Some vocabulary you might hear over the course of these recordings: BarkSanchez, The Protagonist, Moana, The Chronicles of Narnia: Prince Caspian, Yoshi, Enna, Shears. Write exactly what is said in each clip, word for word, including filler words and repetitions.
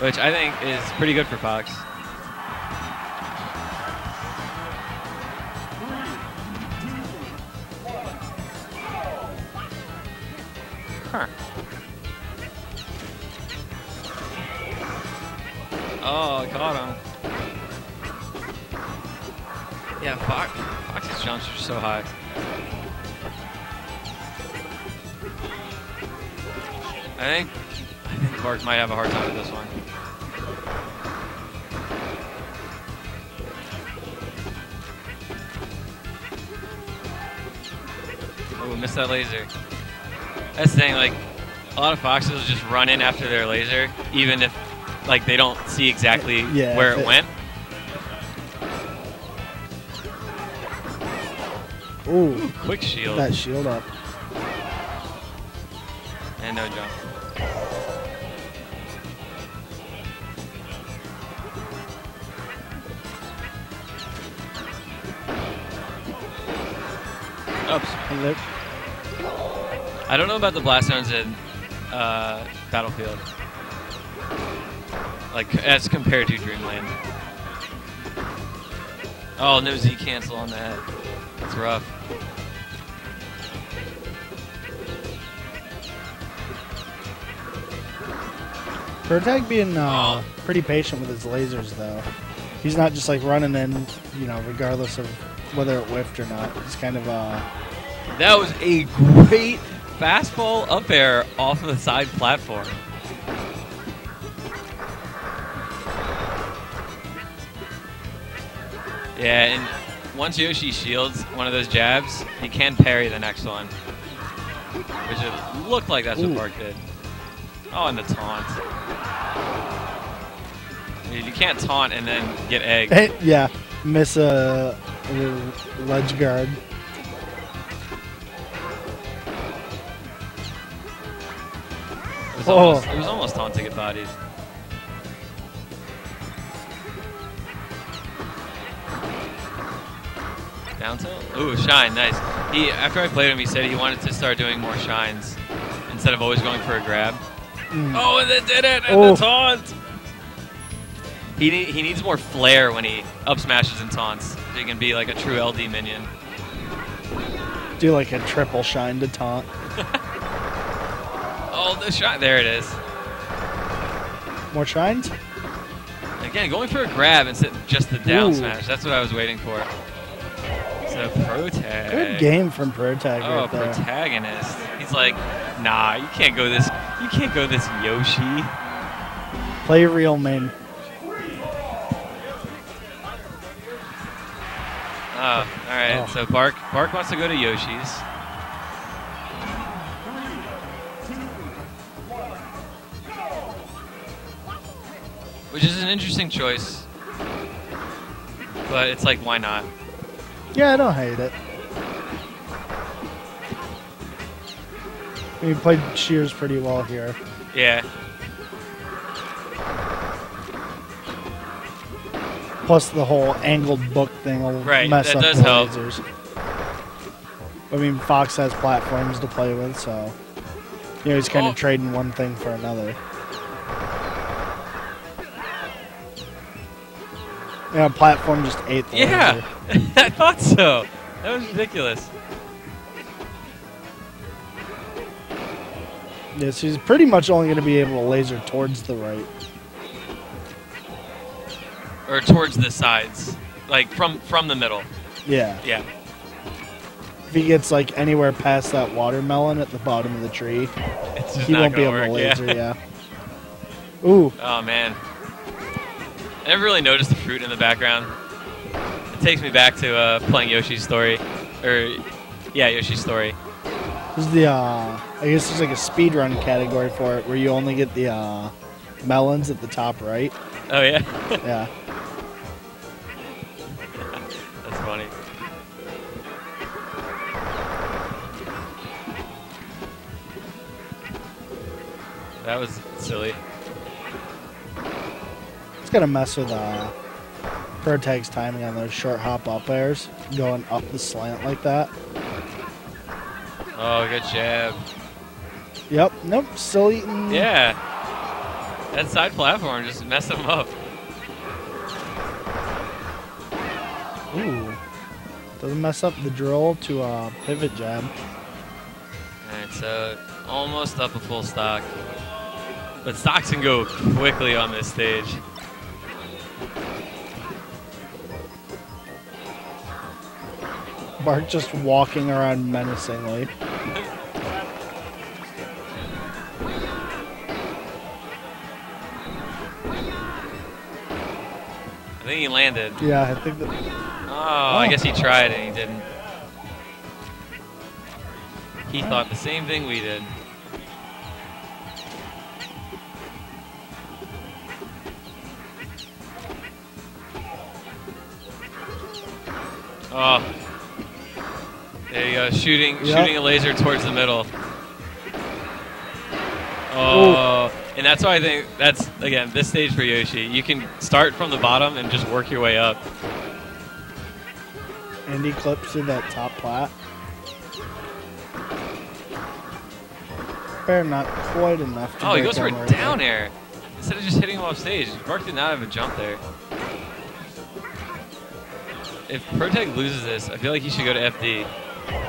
which I think is pretty good for Fox. Huh. Oh, caught him. Yeah, Fox, Fox's jumps are so high. I think I think Bark might have a hard time with this one. Oh, missed that laser. That's the thing, like, a lot of Foxes will just run in after their laser, even if, like, they don't see exactly yeah, where it, it went. Ooh, Ooh, quick shield. That shield up. And no jump. Oops. Hello. I don't know about the blast zones in uh, Battlefield, like as compared to Dreamland. Oh, no Z cancel on that. It's rough. Protag being uh, oh. pretty patient with his lasers, though. He's not just like running in, you know, regardless of whether it whiffed or not. It's kind of uh. That was a great fastball up air off of the side platform. Yeah, and once Yoshi shields one of those jabs, he can parry the next one. Which it looked like that's Ooh. what Bark did. Oh, and the taunt. You can't taunt and then get egged. Hey, yeah, miss a ledge guard. It was, oh. almost, it was almost taunt to get bodied. Down tilt? Ooh, shine, nice. He, after I played him, he said he wanted to start doing more shines instead of always going for a grab. Mm. Oh, and it did it! And oh. the taunt! He, ne he needs more flair when he up smashes and taunts, so he can be like a true L D minion. Do like a triple shine to taunt. Oh, the shot. There it is. More shines? Again, going for a grab instead of just the down Ooh. smash. That's what I was waiting for. So, Protag. Good game from Protag oh, right there. Oh, Protagonist. He's like, nah, you can't go this, you can't go this Yoshi. Play real main. Oh, all right. Oh. So, Bark, Bark wants to go to Yoshi's. Which is an interesting choice, but it's like, why not? Yeah, I don't hate it. He played Shears pretty well here. Yeah. Plus the whole angled book thing will right, mess that up does the help. lasers. I mean, Fox has platforms to play with, so you know he's kind of oh. trading one thing for another. Yeah, platform just ate the Yeah, I thought so. That was ridiculous. Yeah, so he's pretty much only going to be able to laser towards the right. Or towards the sides. Like, from, from the middle. Yeah. Yeah. If he gets, like, anywhere past that watermelon at the bottom of the tree, he won't be able work, to laser, yeah. yeah. Ooh. Oh, man. I never really noticed the fruit in the background. It takes me back to uh, playing Yoshi's Story, or yeah, Yoshi's Story. There's the uh, I guess there's like a speedrun category for it where you only get the uh, melons at the top right. Oh yeah. yeah. That's funny. That was silly. It's gonna mess with uh, Protag's timing on those short hop up airs, going up the slant like that. Oh, good jab. Yep. Nope. Still eating. Yeah. That side platform just messed him up. Ooh. Doesn't mess up the drill to a pivot jab. Alright, so almost up a full stock. But stocks can go quickly on this stage. Bark just walking around menacingly. I think he landed. Yeah, I think that. Oh, oh, I guess he tried and he didn't. He oh. thought the same thing we did. Oh. There you go, shooting, yep. shooting a laser towards the middle. Oh, Ooh. and that's why I think that's, again, this stage for Yoshi. You can start from the bottom and just work your way up. And he clips through that top plat. Fair, not quite enough to Oh, he goes for a down air. Instead of just hitting him off stage, Mark did not have a jump there. If Protag loses this, I feel like he should go to F D.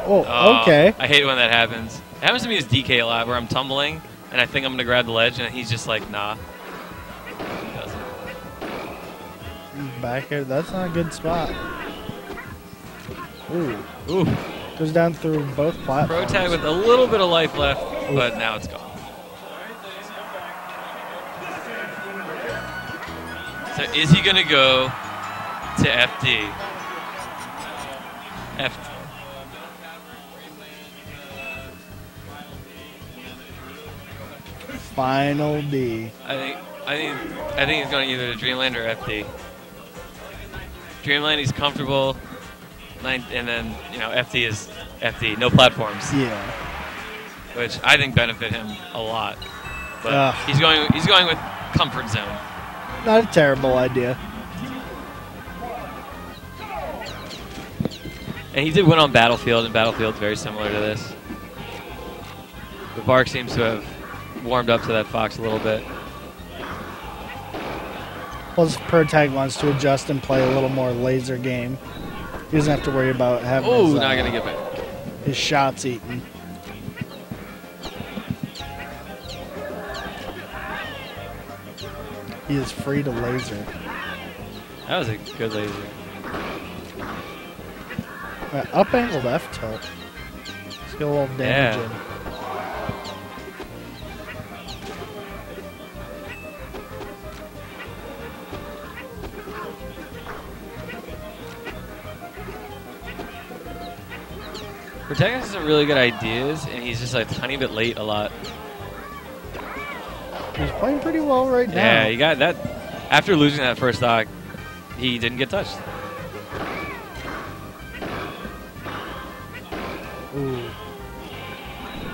Oh, oh, okay. I hate when that happens. It happens to me as D K a lot, where I'm tumbling, and I think I'm going to grab the ledge, and he's just like, nah. He doesn't. Back air, that's not a good spot. Ooh. Ooh. Goes down through both platforms. Protag with a little bit of life left, Ooh. but now it's gone. So is he going to go to F D? F D. Final D. I think I think I think he's going either to Dreamland or F D. Dreamland, he's comfortable, and then you know F D is F D, no platforms. Yeah. Which I think benefit him a lot, but uh, he's going he's going with comfort zone. Not a terrible idea. And he did win on Battlefield, and Battlefield's very similar to this. The Bark seems to have warmed up to that Fox a little bit. Plus, Protag wants to adjust and play a little more laser game. He doesn't have to worry about having Ooh, his, not uh, gonna get back. his shots eaten. He is free to laser. That was a good laser. Uh, up angle left tilt. Let's get a little damage in. Yeah. Protagonist has some really good ideas, and he's just like a tiny bit late a lot. He's playing pretty well right yeah, now. Yeah, he got that. After losing that first stock, he didn't get touched. Ooh.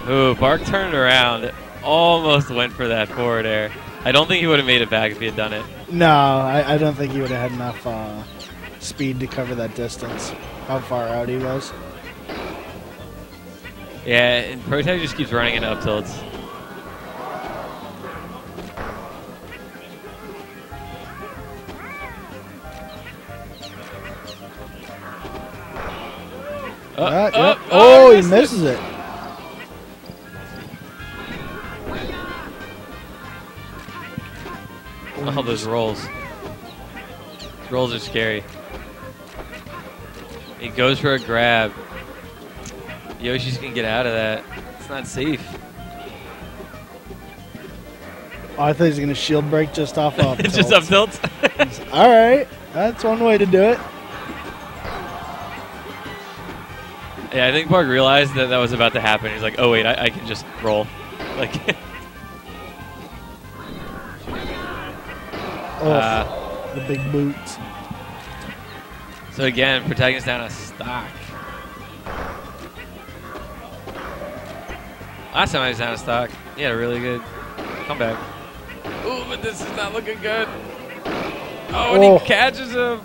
Ooh, Bark turned around. Almost went for that forward air. I don't think he would have made it back if he had done it. No, I, I don't think he would have had enough uh, speed to cover that distance. How far out he was. Yeah, and Protag just keeps running into up tilts. Uh, uh, uh, oh, oh, he misses it. it. Oh, those rolls. Those rolls are scary. He goes for a grab. Yoshi's gonna get out of that. It's not safe. Oh, I thought he was gonna shield break just off up tilt. Just up tilt? All right, that's one way to do it. Yeah, I think Bark realized that that was about to happen. He's like, oh wait, I, I can just roll. Like, oh, uh, the big boots. So again, Protagonist down a stock. Last time I was out of stock, he had a really good comeback. Ooh, but this is not looking good. Oh, and oh. he catches him.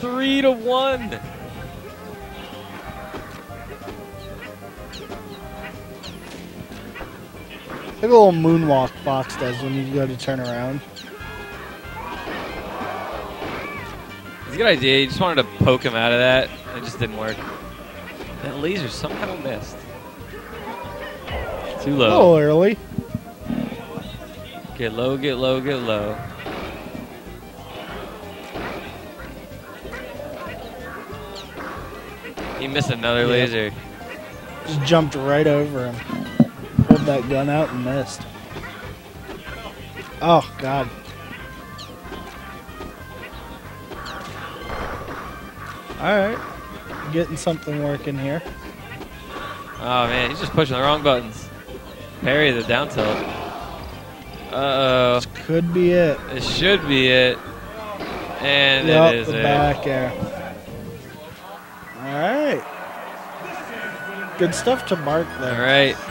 Three to one. Like a little moonwalk box does when you go to turn around. It's a good idea. You just wanted to poke him out of that. It just didn't work. That laser somehow missed. Too low. A little early. Get low, get low, get low. He missed another yep. laser. Just jumped right over him. Pulled that gun out and missed. Oh, God. Alright. Getting something working here. Oh, man. He's just pushing the wrong buttons. Parry the down tilt. Uh-oh. This could be it. It should be it. And yep, it is the it. back air. All right. Good stuff to Mark there. All right.